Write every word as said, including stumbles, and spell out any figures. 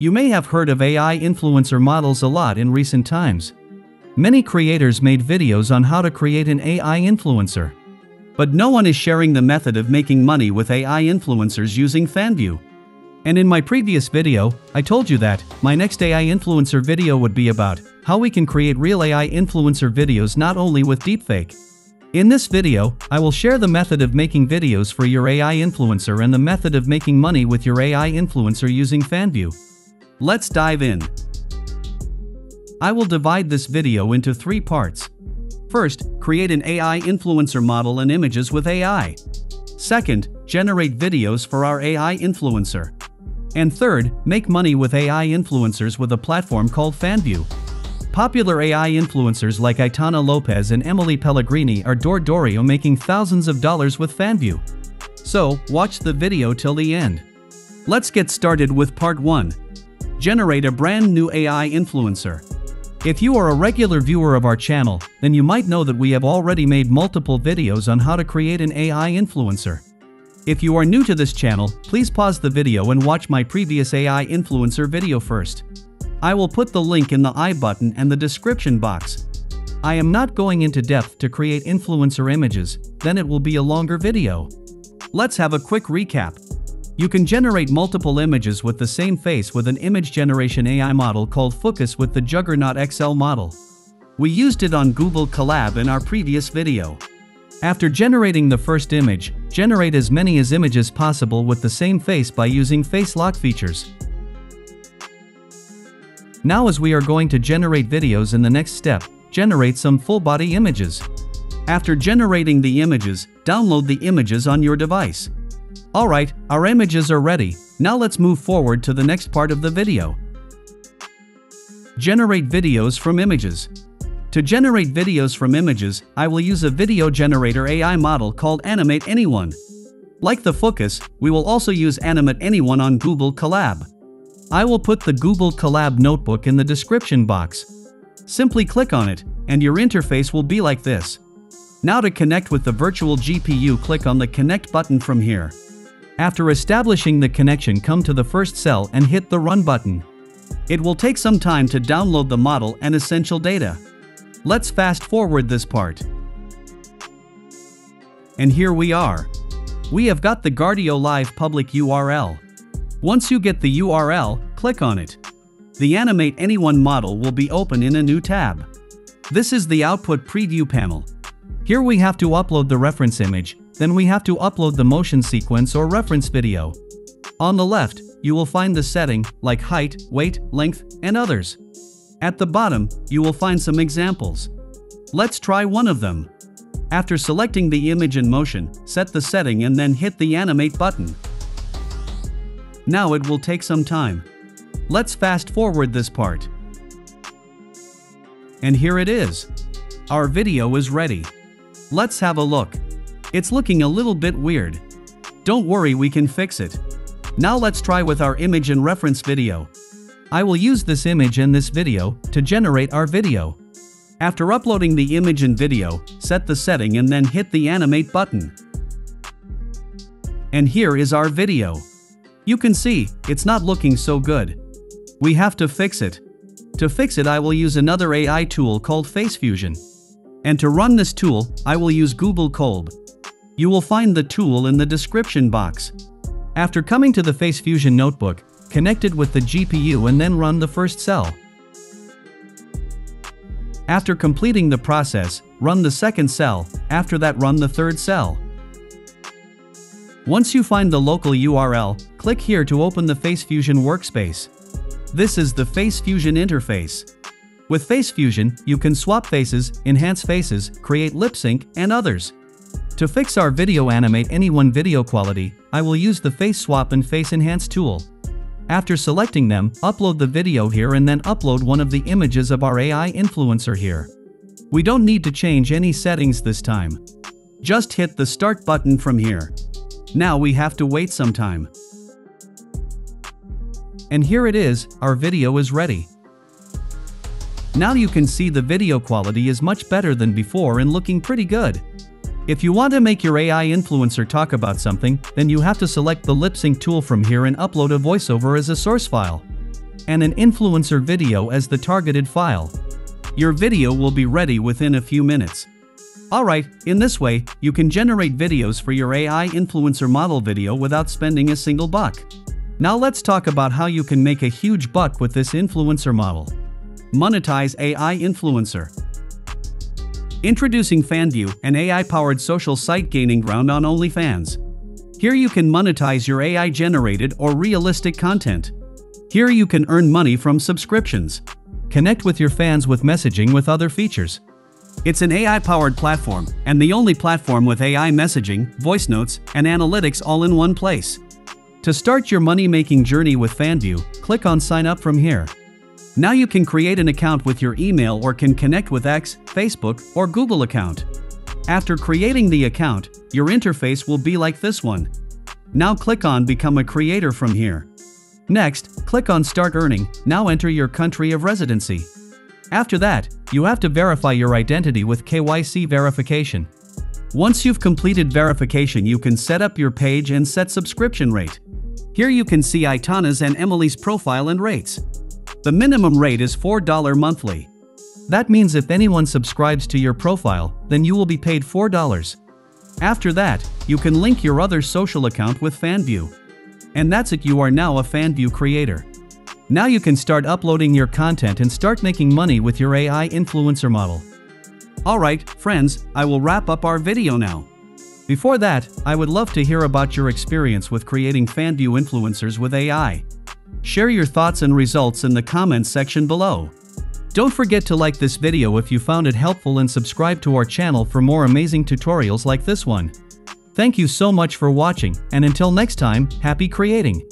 You may have heard of A I influencer models a lot in recent times. Many creators made videos on how to create an A I influencer. But no one is sharing the method of making money with A I influencers using Fanvue. And in my previous video, I told you that my next A I influencer video would be about how we can create real A I influencer videos not only with deepfake. In this video, I will share the method of making videos for your A I influencer and the method of making money with your A I influencer using Fanvue. Let's dive in. I will divide this video into three parts. First, create an A I influencer model and images with A I. Second, generate videos for our A I influencer. And third, make money with A I influencers with a platform called Fanvue. Popular A I influencers like Aitana Lopez and Emily Pellegrini or Dor Dorio making thousands of dollars with Fanvue. So, watch the video till the end. Let's get started with part one. Generate a brand new A I influencer. If you are a regular viewer of our channel, then you might know that we have already made multiple videos on how to create an A I influencer. If you are new to this channel, please pause the video and watch my previous A I influencer video first. I will put the link in the I button and the description box. I am not going into depth to create influencer images, then it will be a longer video. Let's have a quick recap. You can generate multiple images with the same face with an image generation A I model called Focus with the Juggernaut X L model. We used it on Google Colab in our previous video. After generating the first image, generate as many as images possible with the same face by using face lock features. Now as we are going to generate videos in the next step, generate some full body images. After generating the images, download the images on your device. Alright, our images are ready, now let's move forward to the next part of the video. Generate videos from images. To generate videos from images, I will use a video generator A I model called Animate Anyone. Like the Focus, we will also use Animate Anyone on Google Colab. I will put the Google Colab notebook in the description box. Simply click on it, and your interface will be like this. Now to connect with the virtual G P U, click on the Connect button from here. After establishing the connection, come to the first cell and hit the Run button. It will take some time to download the model and essential data. Let's fast forward this part. And here we are. We have got the Guardio Live public U R L. Once you get the U R L, click on it. The Animate Anyone model will be open in a new tab. This is the output preview panel. Here we have to upload the reference image, then we have to upload the motion sequence or reference video. On the left, you will find the setting, like height, weight, length, and others. At the bottom, you will find some examples. Let's try one of them. After selecting the image and motion, set the setting and then hit the Animate button. Now it will take some time. Let's fast forward this part. And here it is. Our video is ready. Let's have a look. It's looking a little bit weird. Don't worry, we can fix it. Now let's try with our image and reference video. I will use this image and this video to generate our video. After uploading the image and video, set the setting and then hit the Animate button. And here is our video. You can see, it's not looking so good. We have to fix it. To fix it, I will use another A I tool called FaceFusion. And to run this tool, I will use Google Colab. You will find the tool in the description box. After coming to the FaceFusion notebook, connect it with the G P U and then run the first cell. After completing the process, run the second cell, after that run the third cell. Once you find the local U R L, click here to open the FaceFusion workspace. This is the FaceFusion interface. With FaceFusion, you can swap faces, enhance faces, create lip sync, and others. To fix our video Animate Anyone video quality, I will use the Face Swap and Face Enhance tool. After selecting them, upload the video here and then upload one of the images of our A I influencer here. We don't need to change any settings this time. Just hit the Start button from here. Now we have to wait some time. And here it is, our video is ready. Now you can see the video quality is much better than before and looking pretty good. If you want to make your A I influencer talk about something, then you have to select the lip sync tool from here and upload a voiceover as a source file. and an influencer video as the targeted file. Your video will be ready within a few minutes. Alright, in this way, you can generate videos for your A I influencer model video without spending a single buck. Now let's talk about how you can make a huge buck with this influencer model. Monetize A I influencer. Introducing Fanvue, an A I-powered social site gaining ground on OnlyFans. Here you can monetize your A I-generated or realistic content. Here you can earn money from subscriptions. Connect with your fans with messaging with other features. It's an A I-powered platform, and the only platform with A I messaging, voice notes, and analytics all in one place. To start your money-making journey with Fanvue, click on Sign Up from here. Now you can create an account with your email or can connect with X, Facebook, or Google account. After creating the account, your interface will be like this one. Now click on Become a Creator from here. Next, click on Start Earning, now enter your country of residency. After that, you have to verify your identity with K Y C verification. Once you've completed verification, you can set up your page and set subscription rate. Here you can see Aitana's and Emily's profile and rates. The minimum rate is four dollars monthly. That means if anyone subscribes to your profile, then you will be paid four dollars. After that, you can link your other social account with Fanvue. And that's it, you are now a Fanvue creator. Now you can start uploading your content and start making money with your A I influencer model. Alright, friends, I will wrap up our video now. Before that, I would love to hear about your experience with creating Fanvue influencers with A I. Share your thoughts and results in the comments section below. Don't forget to like this video if you found it helpful and subscribe to our channel for more amazing tutorials like this one. Thank you so much for watching, and until next time, happy creating!